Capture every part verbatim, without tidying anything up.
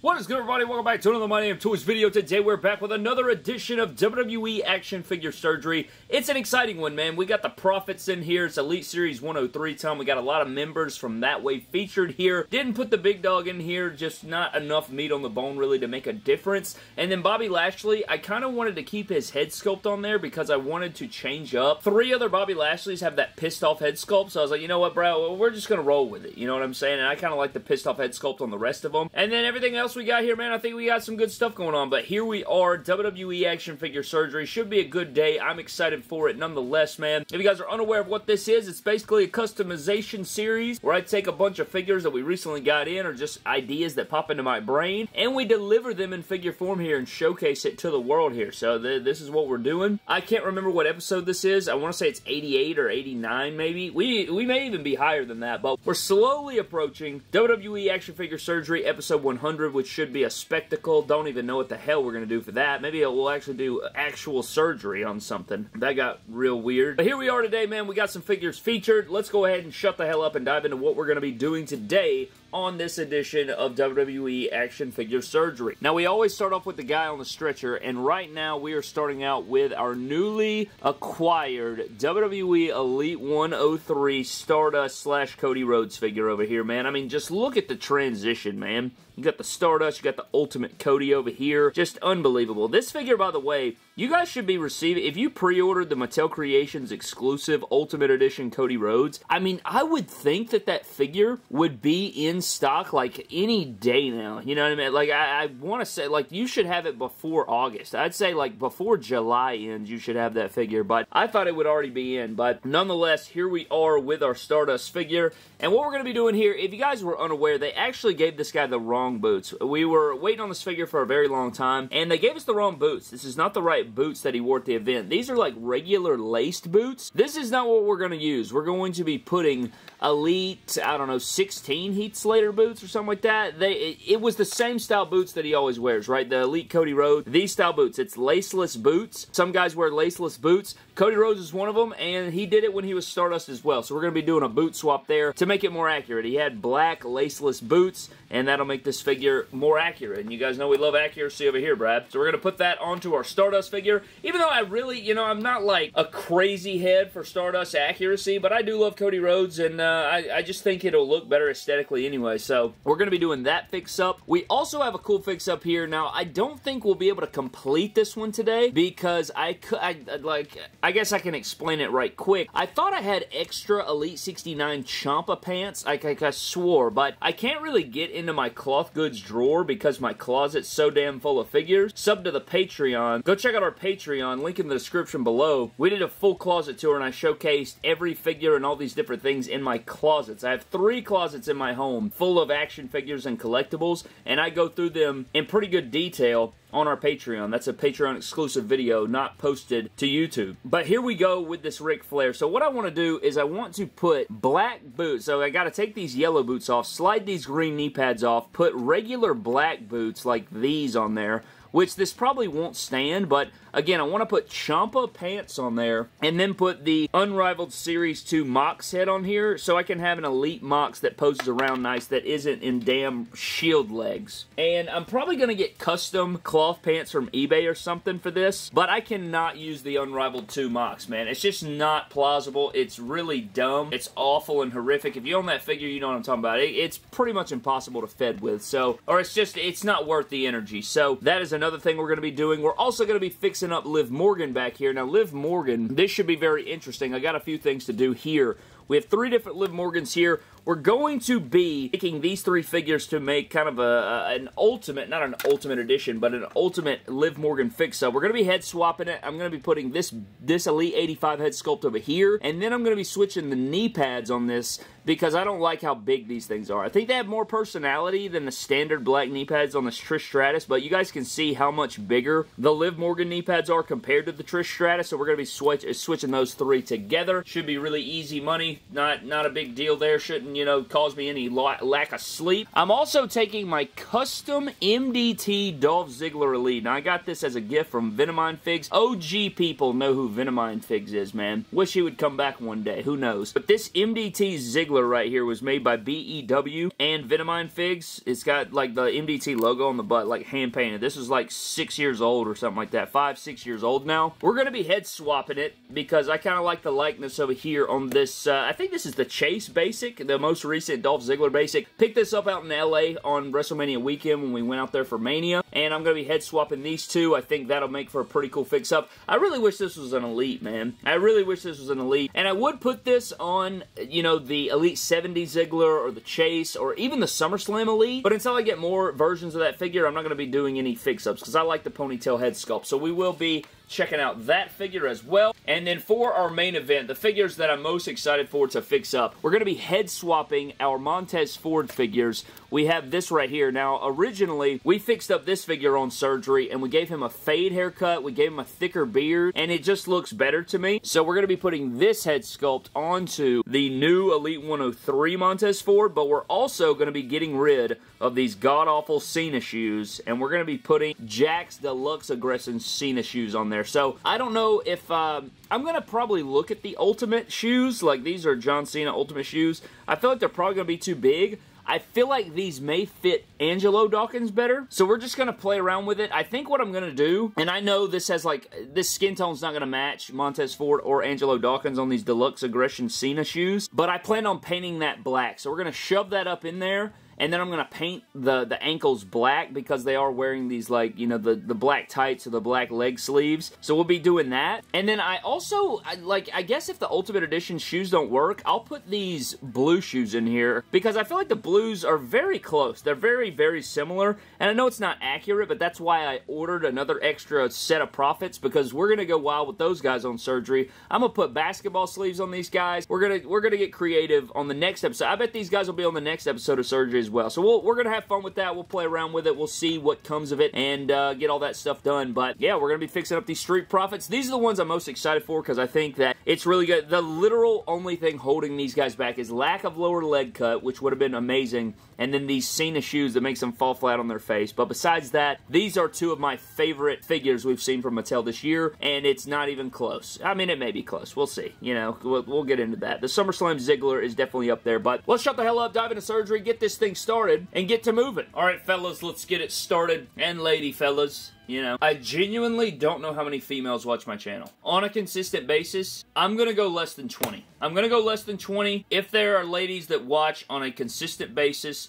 What is good, everybody? Welcome back to another My Damn Toys video. Today we're back with another edition of W W E Action Figure Surgery. It's an exciting one, man. We got the Profits in here. It's Elite Series one oh three time. We got a lot of members from that way featured here. Didn't put the big dog in here. Just not enough meat on the bone, really, to make a difference. And then Bobby Lashley, I kind of wanted to keep his head sculpt on there because I wanted to change up. Three other Bobby Lashleys have that pissed off head sculpt, so I was like, you know what, bro? We're just going to roll with it. You know what I'm saying? And I kind of like the pissed off head sculpt on the rest of them. And then everything else we got here, man, I think we got some good stuff going on. But here we are, W W E Action Figure Surgery. Should be a good day. I'm excited for it nonetheless, man. If you guys are unaware of what this is, it's basically a customization series where I take a bunch of figures that we recently got in, or just ideas that pop into my brain, and we deliver them in figure form here and showcase it to the world here. So th this is what we're doing. I can't remember what episode this is. I want to say it's eighty-eight or eighty-nine, maybe. We, we may even be higher than that, but we're slowly approaching W W E Action Figure Surgery episode one hundred, which should be a spectacle. Don't even know what the hell we're going to do for that. Maybe we'll actually do actual surgery on something. That got real weird. But here we are today, man. We got some figures featured. Let's go ahead and shut the hell up and dive into what we're going to be doing today on this edition of W W E Action Figure Surgery. Now, we always start off with the guy on the stretcher, and right now we are starting out with our newly acquired W W E Elite one oh three Stardust slash Cody Rhodes figure over here, man. I mean, just look at the transition, man. You got the Stardust, you got the Ultimate Cody over here. Just unbelievable. This figure, by the way, you guys should be receiving, if you pre-ordered the Mattel Creations exclusive Ultimate Edition Cody Rhodes, I mean, I would think that that figure would be in stock like any day now. You know what I mean? Like, I, I want to say, like, you should have it before August. I'd say, like, before July ends, you should have that figure, but I thought it would already be in. But nonetheless, here we are with our Stardust figure, and what we're going to be doing here, if you guys were unaware, they actually gave this guy the wrong boots. We were waiting on this figure for a very long time, and they gave us the wrong boots. This is not the right boots that he wore at the event. These are, like, regular laced boots. This is not what we're going to use. We're going to be putting Elite, I don't know, sixteen Heath Slater boots or something like that. They it, it was the same style boots that he always wears, right? The Elite Cody Rhodes, these style boots. It's laceless boots. Some guys wear laceless boots. Cody Rhodes is one of them, and he did it when he was Stardust as well. So we're going to be doing a boot swap there to make it more accurate. He had black laceless boots, and that'll make this figure more accurate. And you guys know we love accuracy over here, Brad. So we're going to put that onto our Stardust figure. Even though I really, you know, I'm not like a crazy head for Stardust accuracy, but I do love Cody Rhodes, and uh, I, I just think it'll look better aesthetically anyway. So we're going to be doing that fix-up. We also have a cool fix-up here. Now, I don't think we'll be able to complete this one today because I, I, like, I guess I can explain it right quick. I thought I had extra Elite sixty-nine Ciampa pants. I, I, I swore, but I can't really get into my cloth goods drawer because my closet's so damn full of figures. Sub to the Patreon. Go check out our Patreon. Link in the description below. We did a full closet tour, and I showcased every figure and all these different things in my closets. I have three closets in my home full of action figures and collectibles, and I go through them in pretty good detail on our Patreon. That's a Patreon exclusive video not posted to YouTube. But here we go with this Ric Flair. So what I want to do is I want to put black boots. So I got to take these yellow boots off, slide these green knee pads off, put regular black boots like these on there, which this probably won't stand, but again, I want to put Ciampa pants on there and then put the Unrivaled Series two Mox head on here so I can have an Elite Mox that poses around nice that isn't in damn shield legs. And I'm probably going to get custom cloth pants from eBay or something for this, but I cannot use the Unrivaled two Mox, man. It's just not plausible. It's really dumb. It's awful and horrific. If you own that figure, you know what I'm talking about. It's pretty much impossible to fed with, so, or it's just, it's not worth the energy. So that is another thing we're going to be doing. We're also going to be fixing up Liv Morgan back here. Now, Liv Morgan, this should be very interesting. I got a few things to do here. We have three different Liv Morgans here. We're going to be picking these three figures to make kind of a, a an ultimate, not an ultimate edition, but an ultimate Liv Morgan fix-up. We're going to be head swapping it. I'm going to be putting this, this Elite eighty-five head sculpt over here, and then I'm going to be switching the knee pads on this because I don't like how big these things are. I think they have more personality than the standard black knee pads on this Trish Stratus, but you guys can see how much bigger the Liv Morgan knee pads are compared to the Trish Stratus, so we're going to be switch, switching those three together. Should be really easy money. Not, not a big deal there. Shouldn't you know, cause me any lack of sleep. I'm also taking my custom M D T Dolph Ziggler Elite. Now, I got this as a gift from Venomine Figs. O G people know who Venomine Figs is, man. Wish he would come back one day. Who knows? But this M D T Ziggler right here was made by B E W and Venomine Figs. It's got, like, the M D T logo on the butt, like, hand-painted. This was, like, six years old or something like that. Five, six years old now. We're going to be head-swapping it because I kind of like the likeness over here on this. Uh, I think this is the Chase Basic, the most recent Dolph Ziggler Basic. Picked this up out in L A on WrestleMania weekend when we went out there for Mania. And I'm going to be head-swapping these two. I think that'll make for a pretty cool fix-up. I really wish this was an Elite, man. I really wish this was an Elite. And I would put this on, you know, the Elite seventy Ziggler or the Chase or even the SummerSlam Elite. But until I get more versions of that figure, I'm not going to be doing any fix-ups because I like the ponytail head sculpt. So we will be checking out that figure as well. And then for our main event, the figures that I'm most excited for to fix up, we're going to be head swapping our Montez Ford figures. We have this right here. Now, originally, we fixed up this figure on surgery, and we gave him a fade haircut. We gave him a thicker beard, and it just looks better to me. So we're going to be putting this head sculpt onto the new Elite one oh three Montez Ford, but we're also going to be getting rid of these god-awful Cena shoes, and we're going to be putting Jack's Deluxe Aggression Cena shoes on there. So, I don't know if, uh, I'm going to probably look at the Ultimate shoes. Like, these are John Cena Ultimate shoes. I feel like they're probably going to be too big. I feel like these may fit Angelo Dawkins better, so we're just going to play around with it. I think what I'm going to do, and I know this has, like, this skin tone's not going to match Montez Ford or Angelo Dawkins on these Deluxe Aggression Cena shoes, but I plan on painting that black, so we're going to shove that up in there. And then I'm going to paint the, the ankles black because they are wearing these, like, you know, the, the black tights or the black leg sleeves. So we'll be doing that. And then I also, I, like, I guess if the Ultimate Edition shoes don't work, I'll put these blue shoes in here because I feel like the blues are very close. They're very, very similar. And I know it's not accurate, but that's why I ordered another extra set of Profits because we're going to go wild with those guys on surgery. I'm going to put basketball sleeves on these guys. We're going to we're gonna get creative on the next episode. I bet these guys will be on the next episode of surgery as well. So we'll, we're going to have fun with that. We'll play around with it. We'll see what comes of it and uh, get all that stuff done. But yeah, we're going to be fixing up these Street Profits. These are the ones I'm most excited for because I think that it's really good. The literal only thing holding these guys back is lack of lower leg cut, which would have been amazing. And then these Cena shoes that makes them fall flat on their face. But besides that, these are two of my favorite figures we've seen from Mattel this year. And it's not even close. I mean, it may be close. We'll see. You know, we'll, we'll get into that. The SummerSlam Ziggler is definitely up there. But let's shut the hell up, dive into surgery, get this thing started and get to moving. All right, fellas, let's get it started. And lady fellas, you know, I genuinely don't know how many females watch my channel. On a consistent basis, I'm going to go less than twenty. I'm going to go less than twenty. If there are ladies that watch on a consistent basis,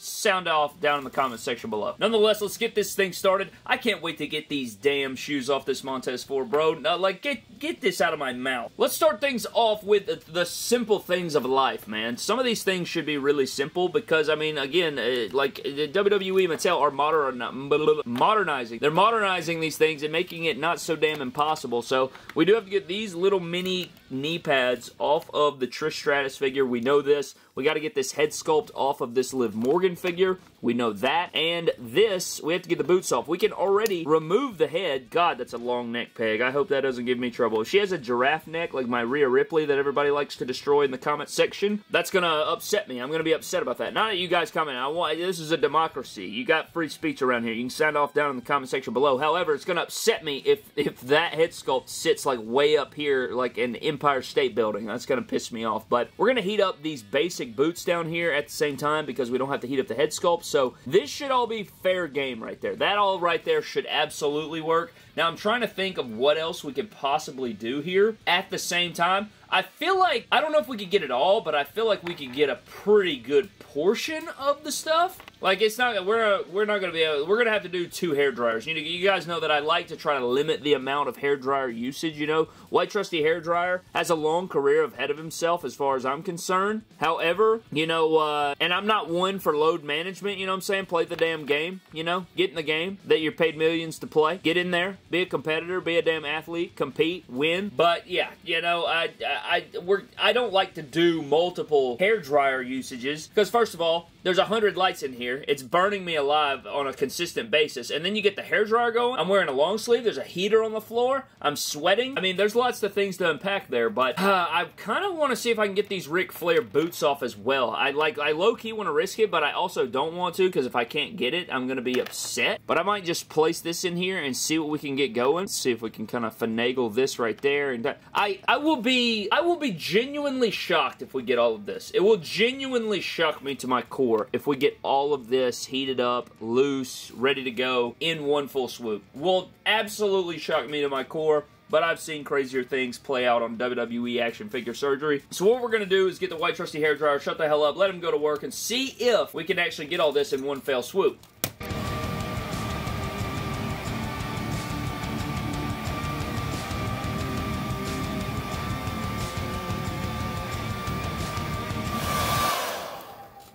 sound off down in the comment section below. Nonetheless, let's get this thing started. I can't wait to get these damn shoes off this Montez Ford, bro. Now, like, get, get this out of my mouth. Let's start things off with the, the simple things of life, man. Some of these things should be really simple because, I mean, again, uh, like, the W W E and Mattel are moder- modernizing. They're modernizing these things and making it not so damn impossible. So we do have to get these little mini knee pads off of the Trish Stratus figure. We know this. We got to get this head sculpt off of this Liv Morgan figure. We know that. And this, we have to get the boots off. We can already remove the head. God, that's a long neck peg. I hope that doesn't give me trouble. If she has a giraffe neck like my Rhea Ripley that everybody likes to destroy in the comment section, that's going to upset me. I'm going to be upset about that. Not that you guys comment. I want, this is a democracy. You got free speech around here. You can sound off down in the comment section below. However, it's going to upset me if, if that head sculpt sits like way up here like an Empire State Building. That's going to piss me off. But we're going to heat up these basic boots down here at the same time because we don't have to heat up the head sculpt. So this should all be fair game right there. That all right there should absolutely work. Now I'm trying to think of what else we could possibly do here at the same time. I feel like, I don't know if we could get it all, but I feel like we could get a pretty good portion of the stuff. Like, it's not, we're, we're not going to be able, we're going to have to do two hair dryers. You know, you guys know that I like to try to limit the amount of hair dryer usage, you know. White Trusty Hair Dryer has a long career ahead of himself as far as I'm concerned. However, you know, uh, and I'm not one for load management, you know what I'm saying? Play the damn game, you know, get in the game that you're paid millions to play. Get in there, be a competitor, be a damn athlete, compete, win. But yeah, you know, I, I I, we're, I don't like to do multiple hair dryer usages because, first of all, There's a hundred lights in here. It's burning me alive on a consistent basis. And then you get the hairdryer going. I'm wearing a long sleeve. There's a heater on the floor. I'm sweating. I mean, there's lots of things to unpack there, but uh, I kind of want to see if I can get these Ric Flair boots off as well. I like, I low-key want to risk it, but I also don't want to, because if I can't get it, I'm going to be upset. But I might just place this in here and see what we can get going. See if we can kind of finagle this right there. And I, I will be, I will be genuinely shocked if we get all of this. It will genuinely shock me to my core if we get all of this heated up, loose, ready to go in one full swoop. Will absolutely shock me to my core. But I've seen crazier things play out on W W E action figure surgery. So what we're going to do is get the white trusty hairdryer, shut the hell up, let him go to work, and see if we can actually get all this in one fell swoop.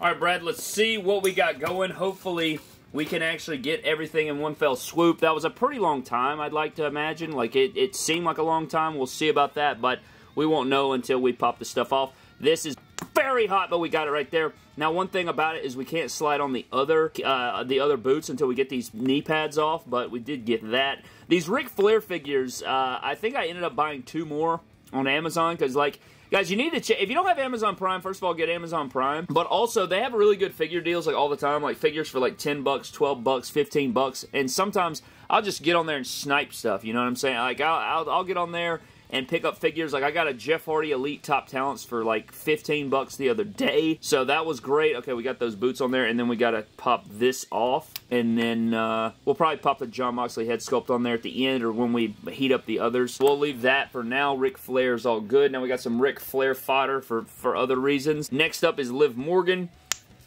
All right, Brad, let's see what we got going. Hopefully we can actually get everything in one fell swoop. That was a pretty long time, I'd like to imagine. Like, it, it seemed like a long time. We'll see about that, but we won't know until we pop the stuff off. This is very hot, but we got it right there. Now, one thing about it is we can't slide on the other uh, the other boots until we get these knee pads off, but we did get that. These Ric Flair figures, uh, I think I ended up buying two more on Amazon, because, like, guys, you need to check. If you don't have Amazon Prime, first of all, get Amazon Prime. But also, they have really good figure deals, like, all the time. Like, figures for, like, ten bucks, twelve bucks, fifteen bucks. And sometimes I'll just get on there and snipe stuff, you know what I'm saying? Like, I'll, I'll, I'll get on there and pick up figures. Like, I got a Jeff Hardy Elite Top Talents for, like, fifteen bucks the other day. So that was great. Okay, we got those boots on there, and then we got to pop this off. And then uh, we'll probably pop the Jon Moxley head sculpt on there at the end, or when we heat up the others. We'll leave that for now. Ric Flair's all good. Now we got some Ric Flair fodder for, for other reasons. Next up is Liv Morgan.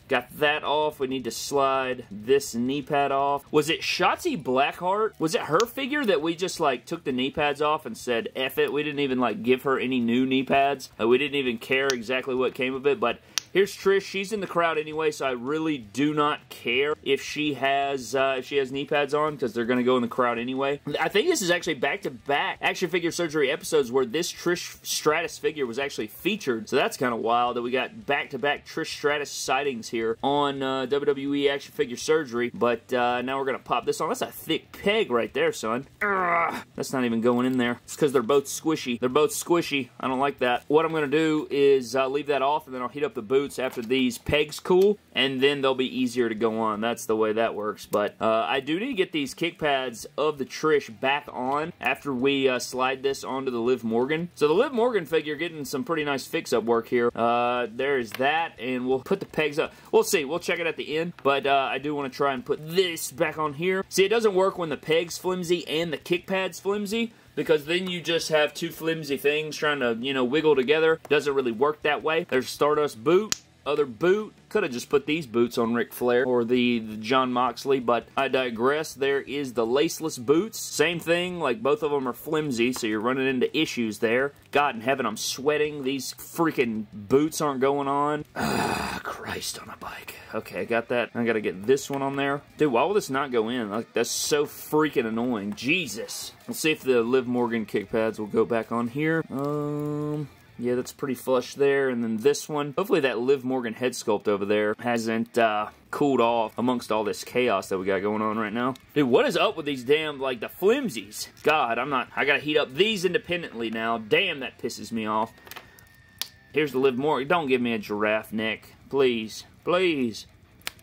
Got that off. We need to slide this knee pad off. Was it Shotzi Blackheart? Was it her figure that we just, like, took the knee pads off and said, F it? We didn't even, like, give her any new knee pads. Uh, we didn't even care exactly what came of it, but here's Trish. She's in the crowd anyway, so I really do not care if she has uh, if she has knee pads on, because they're going to go in the crowd anyway. I think this is actually back-to-back action figure surgery episodes where this Trish Stratus figure was actually featured, so that's kind of wild that we got back-to-back Trish Stratus sightings here on uh, W W E action figure surgery, but uh, now we're going to pop this on. That's a thick peg right there, son. Urgh. That's not even going in there. It's because they're both squishy. They're both squishy. I don't like that. What I'm going to do is uh, leave that off, and then I'll heat up the boot after these pegs cool, and then they'll be easier to go on. That's the way that works. But uh, I do need to get these kick pads of the Trish back on after we uh, slide this onto the Liv Morgan. So the Liv Morgan figure getting some pretty nice fix-up work here. Uh, there is that, and we'll put the pegs up. We'll see. We'll check it at the end, but uh, I do want to try and put this back on here. See, it doesn't work when the peg's flimsy and the kick pad's flimsy, because then you just have two flimsy things trying to, you know, wiggle together. Doesn't really work that way. There's Stardust boot, other boot. Could have just put these boots on Ric Flair or the, the Jon Moxley, but I digress. There is the laceless boots. Same thing, like, both of them are flimsy, so you're running into issues there. God in heaven, I'm sweating. These freaking boots aren't going on. Ah, Christ on a bike. Okay, I got that. I gotta get this one on there. Dude, why will this not go in? Like, that's so freaking annoying. Jesus. Let's see if the Liv Morgan kick pads will go back on here. Um... Yeah, that's pretty flush there. And then this one. Hopefully that Liv Morgan head sculpt over there hasn't uh, cooled off amongst all this chaos that we got going on right now. Dude, what is up with these damn, like, the flimsies? God, I'm not... I gotta heat up these independently now. Damn, that pisses me off. Here's the Liv Morgan. Don't give me a giraffe neck. Please. Please.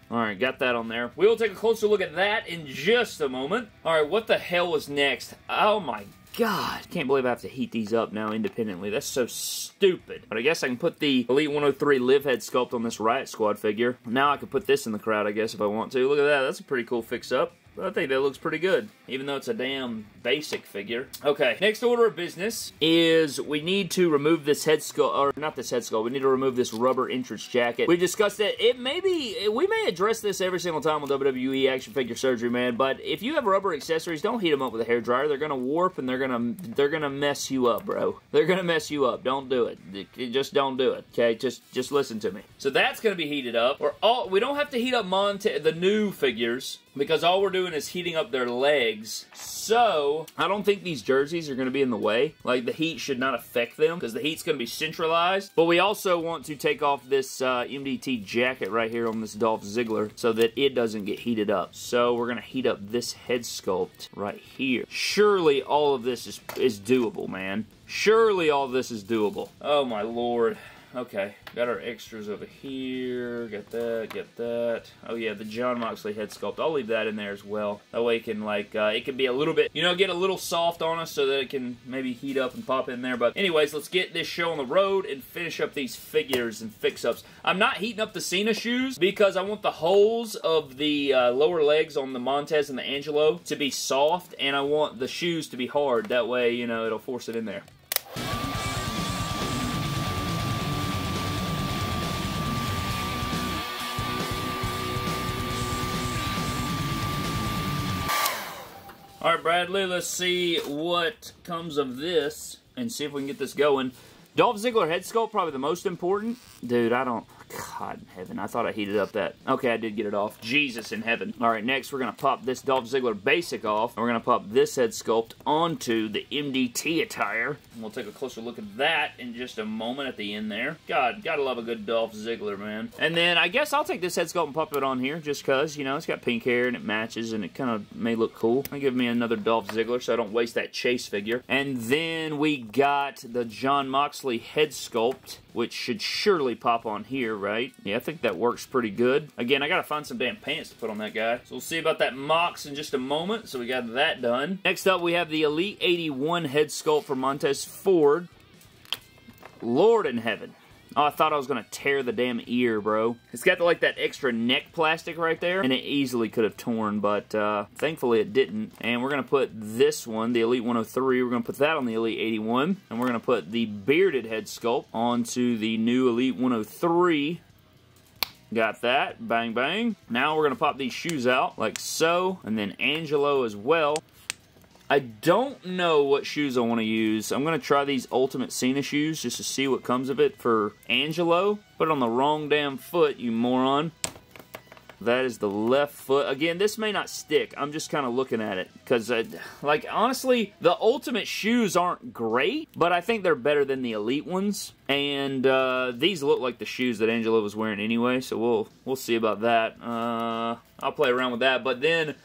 Alright, got that on there. We will take a closer look at that in just a moment. Alright, what the hell is next? Oh my god. God, can't believe I have to heat these up now independently. That's so stupid. But I guess I can put the Elite one oh three Liv head sculpt on this Riot Squad figure. Now I can put this in the crowd, I guess, if I want to. Look at that. That's a pretty cool fix-up. I think that looks pretty good, even though it's a damn basic figure. Okay, next order of business is we need to remove this head skull, or not this head skull, we need to remove this rubber entrance jacket. We discussed that. It may be, we may address this every single time on W W E action figure surgery, man, but if you have rubber accessories, don't heat them up with a hairdryer. They're gonna warp, and they're gonna, they're gonna mess you up, bro. They're gonna mess you up. Don't do it. Just don't do it, okay? Just, just listen to me. So that's gonna be heated up. We're all, we don't have to heat up Montez, the new figures. because all we're doing is heating up their legs. So I don't think these jerseys are going to be in the way. Like, the heat should not affect them because the heat's going to be centralized. But we also want to take off this uh, M D T jacket right here on this Dolph Ziggler so that it doesn't get heated up. So we're going to heat up this head sculpt right here. Surely all of this is, is doable, man. Surely all of this is doable. Oh my lord. Okay, got our extras over here. Got that, got that. Oh yeah, the Jon Moxley head sculpt. I'll leave that in there as well. That way it can, like, uh, it can be a little bit, you know, get a little soft on us so that it can maybe heat up and pop in there. But anyways, let's get this show on the road and finish up these figures and fix-ups. I'm not heating up the Cena shoes because I want the holes of the uh, lower legs on the Montez and the Angelo to be soft, and I want the shoes to be hard. That way, you know, it'll force it in there. All right, Bradley, let's see what comes of this and see if we can get this going. Dolph Ziggler head sculpt, probably the most important. Dude, I don't... God in heaven, I thought I heated up that. Okay, I did get it off. Jesus in heaven. All right, next we're going to pop this Dolph Ziggler basic off, and we're going to pop this head sculpt onto the M D T attire. And we'll take a closer look at that in just a moment at the end there. God, gotta love a good Dolph Ziggler, man. And then I guess I'll take this head sculpt and pop it on here just because, you know, it's got pink hair and it matches and it kind of may look cool. I'll give me another Dolph Ziggler so I don't waste that chase figure. And then we got the Jon Moxley head sculpt, which should surely pop on here, right? Yeah, I think that works pretty good. Again, I gotta find some damn pants to put on that guy. So we'll see about that Mox in just a moment. So we got that done. Next up, we have the Elite eighty-one head sculpt for Montez Ford. Lord in heaven. Oh, I thought I was going to tear the damn ear, bro. It's got, like, that extra neck plastic right there, and it easily could have torn, but uh, thankfully it didn't. And we're going to put this one, the Elite one oh three, we're going to put that on the Elite eighty-one, and we're going to put the bearded head sculpt onto the new Elite one oh three. Got that. Bang, bang. Now we're going to pop these shoes out, like so, and then Angelo as well. I don't know what shoes I want to use. I'm going to try these Ultimate Cena shoes just to see what comes of it for Angelo. Put it on the wrong damn foot, you moron. That is the left foot. Again, this may not stick. I'm just kind of looking at it. Because, uh, like, honestly, the Ultimate shoes aren't great, but I think they're better than the Elite ones. And uh, these look like the shoes that Angelo was wearing anyway, so we'll, we'll see about that. Uh, I'll play around with that, but then...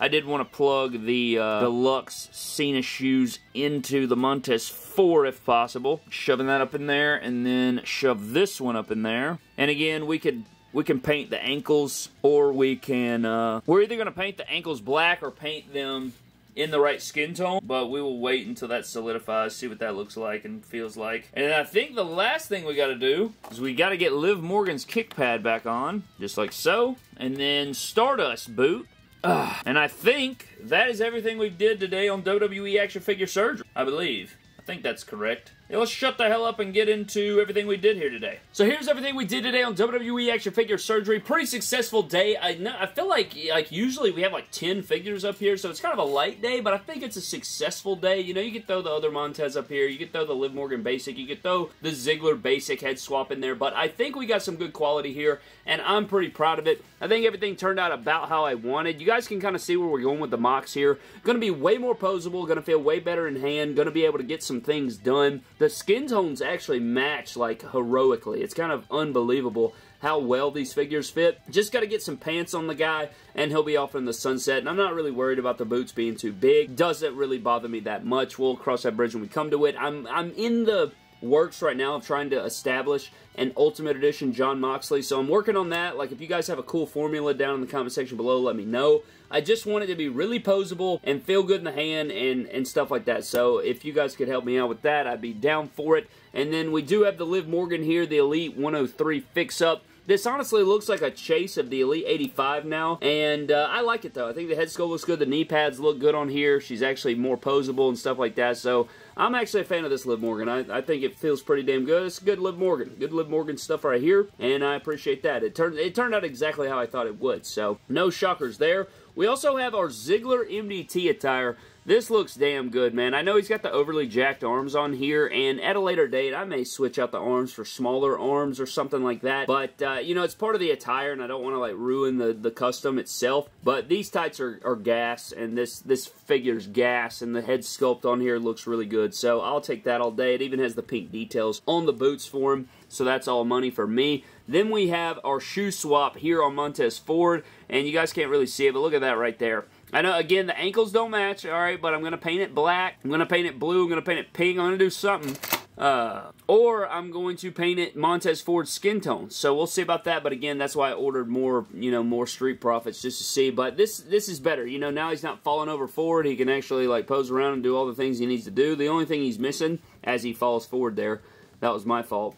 I did want to plug the uh, deluxe Cena shoes into the Montez Ford if possible. Shoving that up in there, and then shove this one up in there. And again, we could we can paint the ankles, or we can... Uh, we're either going to paint the ankles black or paint them in the right skin tone, but we will wait until that solidifies, see what that looks like and feels like. And I think the last thing we got to do is we got to get Liv Morgan's kick pad back on, just like so. And then Stardust boot. Ugh. And I think that is everything we did today on W W E Action Figure Surgery, I believe. I think that's correct. Yeah, let's shut the hell up and get into everything we did here today. So here's everything we did today on W W E Action Figure Surgery. Pretty successful day. I know, I feel like like usually we have like ten figures up here, so it's kind of a light day, but I think it's a successful day. You know, you could throw the other Montez up here. You could throw the Liv Morgan basic. You could throw the Ziggler basic head swap in there, but I think we got some good quality here, and I'm pretty proud of it. I think everything turned out about how I wanted. You guys can kind of see where we're going with the mocks here. Going to be way more poseable. Going to feel way better in hand. Going to be able to get some things done. The skin tones actually match, like, heroically. It's kind of unbelievable how well these figures fit. Just got to get some pants on the guy, and he'll be off in the sunset. And I'm not really worried about the boots being too big. Doesn't really bother me that much. We'll cross that bridge when we come to it. I'm, I'm in the works right now of trying to establish an Ultimate Edition Jon Moxley, so I'm working on that. Like, if you guys have a cool formula down in the comment section below, let me know. I just want it to be really poseable and feel good in the hand and, and stuff like that. So if you guys could help me out with that, I'd be down for it. And then we do have the Liv Morgan here, the Elite one oh three fix-up. This honestly looks like a chase of the Elite eighty-five now, and uh, I like it, though. I think the head sculpt looks good. The knee pads look good on here. She's actually more poseable and stuff like that, so I'm actually a fan of this Liv Morgan. I, I think it feels pretty damn good. It's good Liv Morgan. Good Liv Morgan stuff right here, and I appreciate that. It turned, it turned out exactly how I thought it would, so no shockers there. We also have our Ziggler M D T attire This looks damn good, man. I know he's got the overly jacked arms on here, and at a later date, I may switch out the arms for smaller arms or something like that. But, uh, you know, it's part of the attire, and I don't want to, like, ruin the, the custom itself. But these tights are, are gas, and this, this figure's gas, and the head sculpt on here looks really good. So I'll take that all day. It even has the pink details on the boots for him, so that's all money for me. Then we have our shoe swap here on Montez Ford, and you guys can't really see it, but look at that right there. I know, again, the ankles don't match, all right, but I'm going to paint it black. I'm going to paint it blue. I'm going to paint it pink. I'm going to do something. Uh, or I'm going to paint it Montez Ford's skin tone. So we'll see about that. But again, that's why I ordered more, you know, more Street Profits just to see. But this this is better. You know, now he's not falling over forward. He can actually, like, pose around and do all the things he needs to do. The only thing he's missing as he falls forward there, that was my fault.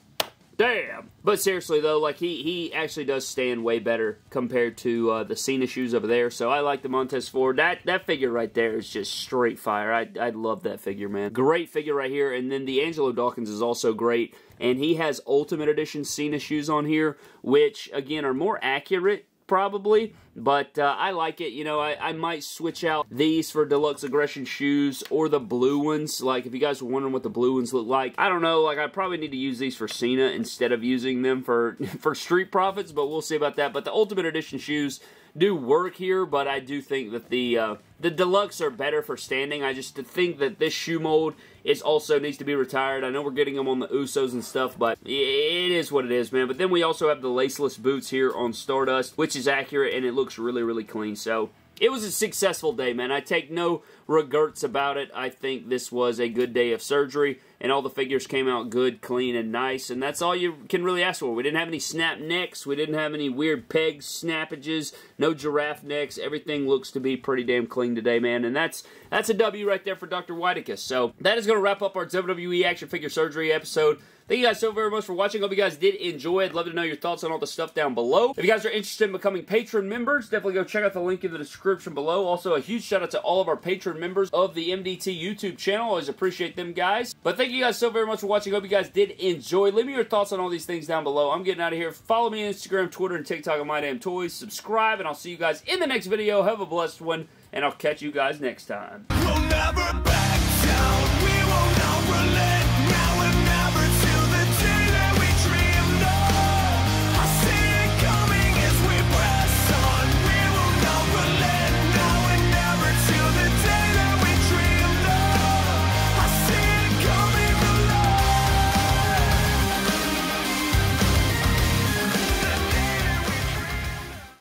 Damn! But seriously, though, like, he, he actually does stand way better compared to uh, the Cena shoes over there, so I like the Montez Ford. That that figure right there is just straight fire. I, I love that figure, man. Great figure right here, and then the Angelo Dawkins is also great, and he has Ultimate Edition Cena shoes on here, which, again, are more accurate, probably, but uh, I like it. You know, I, I might switch out these for Deluxe Aggression shoes or the blue ones. Like, if you guys were wondering what the blue ones look like, I don't know. Like, I probably need to use these for Cena instead of using them for, for Street Profits, but we'll see about that. But the Ultimate Edition shoes do work here, but I do think that the uh, the Deluxe are better for standing. I just think that this shoe mold is also needs to be retired. I know we're getting them on the Usos and stuff, but it is what it is, man. But then we also have the laceless boots here on Stardust, which is accurate, and it looks really, really clean. So it was a successful day, man. I take no regrets about it. I think this was a good day of surgery, and all the figures came out good, clean, and nice, and that's all you can really ask for. We didn't have any snap necks. We didn't have any weird peg snappages, no giraffe necks. Everything looks to be pretty damn clean today, man, and that's that's a W right there for Doctor Whiteicus. So that is going to wrap up our W W E Action Figure Surgery episode. Thank you guys so very much for watching. Hope you guys did enjoy. I'd love to know your thoughts on all the stuff down below. If you guys are interested in becoming Patreon members, definitely go check out the link in the description below. Also, a huge shout out to all of our Patreon members of the M D T YouTube channel. Always appreciate them, guys. But thank you guys so very much for watching. Hope you guys did enjoy. Leave me your thoughts on all these things down below. I'm getting out of here. Follow me on Instagram, Twitter, and TikTok at My Damn Toys. Subscribe, and I'll see you guys in the next video. Have a blessed one, and I'll catch you guys next time. We'll never back down. We will not relent.